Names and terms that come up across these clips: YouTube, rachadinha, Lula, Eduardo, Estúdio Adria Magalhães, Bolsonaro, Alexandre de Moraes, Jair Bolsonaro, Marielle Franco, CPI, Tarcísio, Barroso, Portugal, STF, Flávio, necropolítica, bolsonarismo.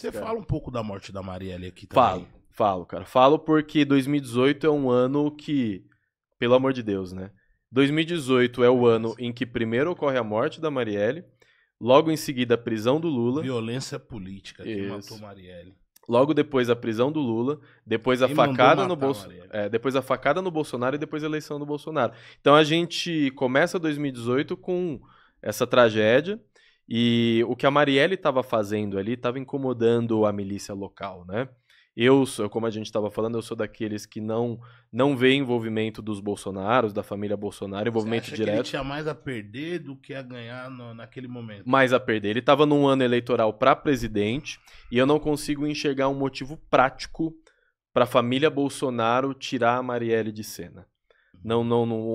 feliz. Você fala um pouco da morte da Marielle aqui também. Falo, cara. Falo porque 2018 é um ano que, pelo amor de Deus, né? 2018 é o ano em que primeiro ocorre a morte da Marielle, logo em seguida a prisão do Lula. Violência política que matou Marielle. Logo depois a prisão do Lula, depois a facada no Bolsonaro, depois a facada no Bolsonaro e depois a eleição do Bolsonaro. Então a gente começa 2018 com essa tragédia e o que a Marielle estava fazendo ali estava incomodando a milícia local, né? Como a gente estava falando, eu sou daqueles que não vê envolvimento dos Bolsonaros, da família Bolsonaro, envolvimento direto. Você acha que ele tinha mais a perder do que a ganhar naquele momento? Mais a perder. Ele estava num ano eleitoral para presidente e eu não consigo enxergar um motivo prático para a família Bolsonaro tirar a Marielle de cena. Não,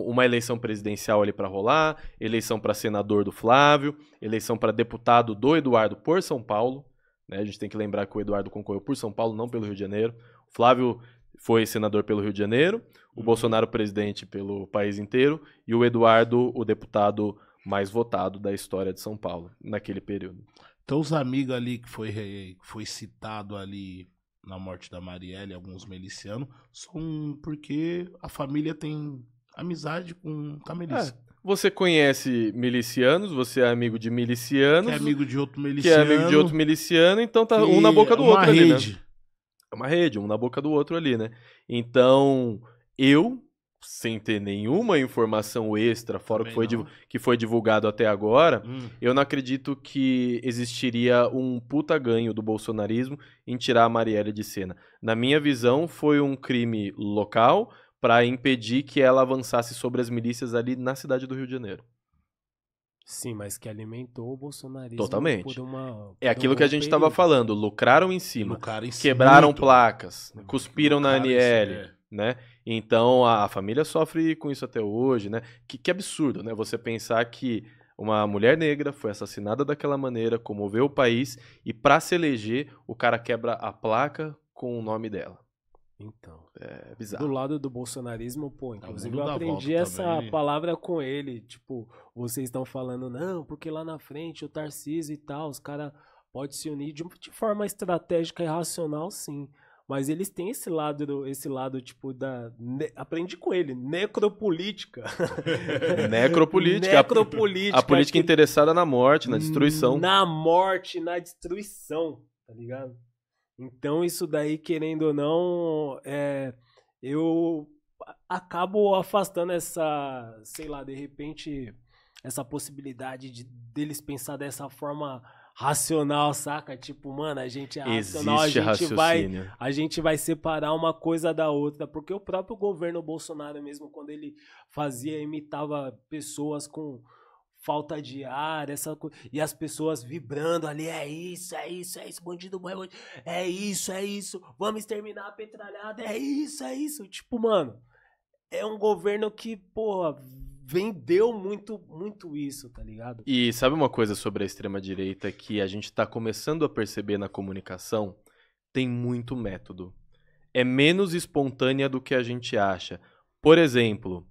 uma eleição presidencial ali para rolar, eleição para senador do Flávio, eleição para deputado do Eduardo por São Paulo. Né? A gente tem que lembrar que o Eduardo concorreu por São Paulo, não pelo Rio de Janeiro. O Flávio foi senador pelo Rio de Janeiro, o Bolsonaro presidente pelo país inteiro e o Eduardo o deputado mais votado da história de São Paulo naquele período. Então os amigos ali que foi citado ali na morte da Marielle, alguns milicianos, são porque a família tem amizade com a milícia. Você conhece milicianos, você é amigo de milicianos. Que é amigo de outro miliciano. Que é amigo de outro miliciano, então tá um na boca do outro ali, né? É uma rede, um na boca do outro ali, né? Então, eu, sem ter nenhuma informação extra, fora que foi divulgado até agora, eu não acredito que existiria um puta ganho do bolsonarismo em tirar a Marielle de cena. Na minha visão, foi um crime local para impedir que ela avançasse sobre as milícias ali na cidade do Rio de Janeiro. Sim, mas que alimentou o bolsonarismo. Totalmente. É aquilo que a gente estava falando, lucraram em cima, quebraram placas, cuspiram na Marielle, né? Então a família sofre com isso até hoje, né? Que absurdo, né? Você pensar que uma mulher negra foi assassinada daquela maneira, comoveu o país e para se eleger o cara quebra a placa com o nome dela. Então, é bizarro. Do lado do bolsonarismo, pô, inclusive eu aprendi essa palavra com ele, tipo, vocês estão falando, não, porque lá na frente o Tarcísio e tal, os caras podem se unir de forma estratégica e racional, sim, mas eles têm esse lado tipo, aprendi com ele, necropolítica. Necropolítica, a política interessada na morte, na destruição. Na morte, na destruição, tá ligado? Então, isso daí, querendo ou não, eu acabo afastando essa, sei lá, de repente, essa possibilidade deles pensar dessa forma racional, saca? Tipo, mano, a gente é racional, a gente vai separar uma coisa da outra, porque o próprio governo Bolsonaro mesmo, quando ele imitava pessoas com falta de ar, essa coisa. E as pessoas vibrando ali, é isso, bandido bom, é isso, vamos exterminar a petralhada, é isso. Tipo, mano, é um governo que, porra, vendeu muito, muito isso, tá ligado? E sabe uma coisa sobre a extrema-direita que a gente tá começando a perceber na comunicação? Tem muito método. É menos espontânea do que a gente acha. Por exemplo,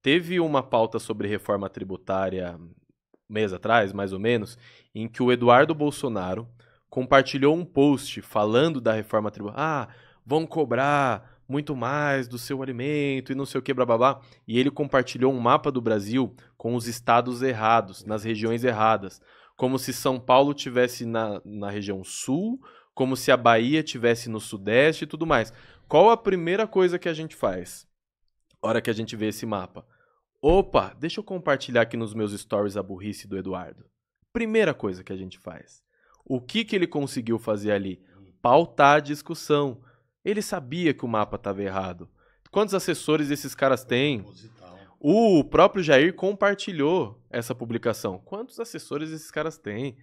teve uma pauta sobre reforma tributária mês atrás, mais ou menos, em que o Eduardo Bolsonaro compartilhou um post falando da reforma tributária. Ah, vão cobrar muito mais do seu alimento e não sei o que, bababá. E ele compartilhou um mapa do Brasil com os estados errados, nas regiões erradas. Como se São Paulo tivesse na região sul, como se a Bahia tivesse no sudeste e tudo mais. Qual a primeira coisa que a gente faz? Hora que a gente vê esse mapa. Opa, deixa eu compartilhar aqui nos meus stories a burrice do Eduardo. Primeira coisa que a gente faz. O que ele conseguiu fazer ali? Pautar a discussão. Ele sabia que o mapa estava errado. Quantos assessores esses caras têm? O próprio Jair compartilhou essa publicação. Quantos assessores esses caras têm?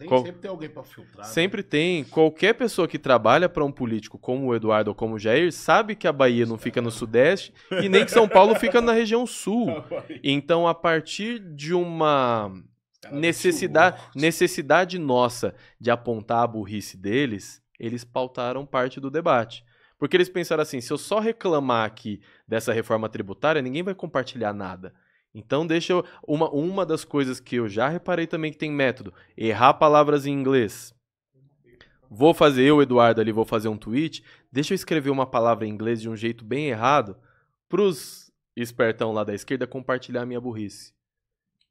Sempre tem alguém para filtrar. Sempre tem. Qualquer pessoa que trabalha para um político como o Eduardo ou como o Jair sabe que a Bahia não fica no Sudeste e nem que São Paulo fica na região Sul. Então, a partir de uma necessidade nossa de apontar a burrice deles, eles pautaram parte do debate. Porque eles pensaram assim, se eu só reclamar aqui dessa reforma tributária, ninguém vai compartilhar nada. Então deixa eu... Uma das coisas que eu já reparei também que tem método. Errar palavras em inglês. vou fazer, eu, Eduardo, ali, vou fazer um tweet, deixa eu escrever uma palavra em inglês de um jeito bem errado pros espertão lá da esquerda compartilhar a minha burrice.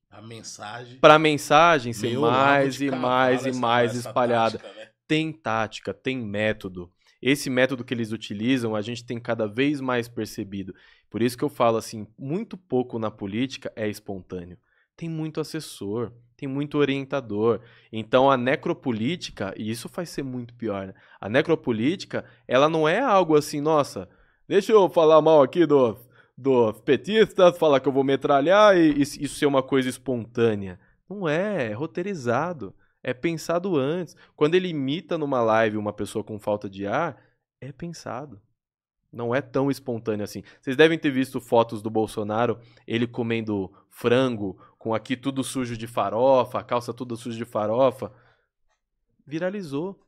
A mensagem... Pra mensagem ser mais e mais e mais espalhada. Tática, né? Tem tática, tem método. Esse método que eles utilizam, a gente tem cada vez mais percebido. Por isso que eu falo assim, muito pouco na política é espontâneo. Tem muito assessor, tem muito orientador. Então a necropolítica, e isso faz ser muito pior, né? A necropolítica, ela não é algo assim, nossa, deixa eu falar mal aqui dos petistas, falar que eu vou metralhar e isso ser uma coisa espontânea. Não é, é roteirizado, é pensado antes. Quando ele imita numa live uma pessoa com falta de ar, é pensado. Não é tão espontâneo assim. Vocês devem ter visto fotos do Bolsonaro, ele comendo frango, com aqui tudo sujo de farofa, a calça tudo suja de farofa. Viralizou.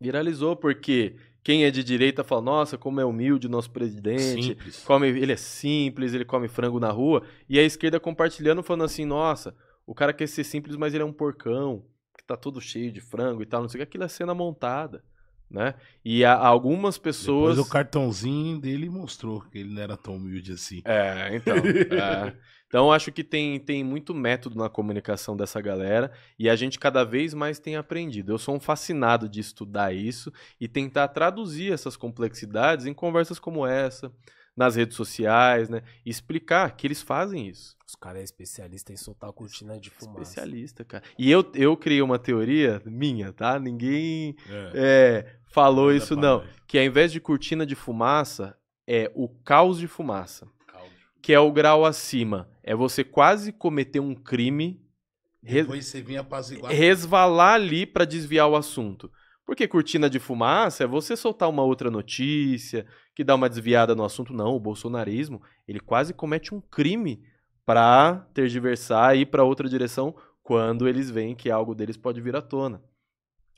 Viralizou porque... Quem é de direita fala, nossa, como é humilde o nosso presidente, simples. Ele é simples, ele come frango na rua. E a esquerda compartilhando, falando assim, nossa, o cara quer ser simples, mas ele é um porcão, que tá todo cheio de frango e tal, não sei o que, aquilo é cena montada, né? E algumas pessoas... Depois o cartãozinho dele mostrou que ele não era tão humilde assim. É, então... é. Então acho que tem muito método na comunicação dessa galera e a gente cada vez mais tem aprendido. Eu sou um fascinado de estudar isso e tentar traduzir essas complexidades em conversas como essa, nas redes sociais, né? E explicar que eles fazem isso. Os caras são especialistas em soltar a cortina de fumaça. Especialista, cara. E eu criei uma teoria minha, tá? Ninguém falou isso, não. Que ao invés de cortina de fumaça, é o caos de fumaça. Que é o grau acima. É você quase cometer um crime, depois você vinha apaziguar, resvalar ali para desviar o assunto. Porque cortina de fumaça é você soltar uma outra notícia, que dá uma desviada no assunto. Não, o bolsonarismo, ele quase comete um crime para tergiversar e ir para outra direção quando eles veem que algo deles pode vir à tona.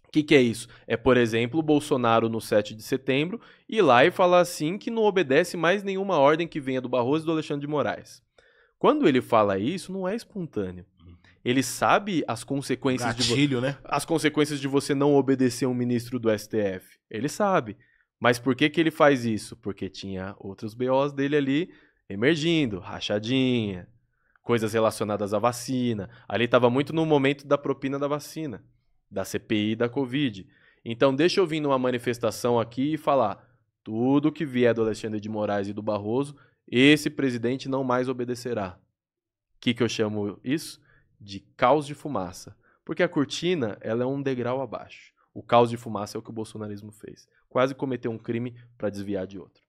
O que é isso? É, por exemplo, o Bolsonaro no 7 de setembro ir lá e falar assim que não obedece mais nenhuma ordem que venha do Barroso e do Alexandre de Moraes. Quando ele fala isso, não é espontâneo. Ele sabe as consequências, gatilho, né? As consequências de você não obedecer um ministro do STF. Ele sabe. Mas por que ele faz isso? Porque tinha outros BOs dele ali emergindo, rachadinha, coisas relacionadas à vacina. Ali estava muito no momento da propina da vacina, da CPI da Covid. Então deixa eu vir numa manifestação aqui e falar, tudo que vier do Alexandre de Moraes e do Barroso, esse presidente não mais obedecerá. O que eu chamo isso? De caos de fumaça. Porque a cortina, ela é um degrau abaixo. O caos de fumaça é o que o bolsonarismo fez. Quase cometeu um crime para desviar de outro.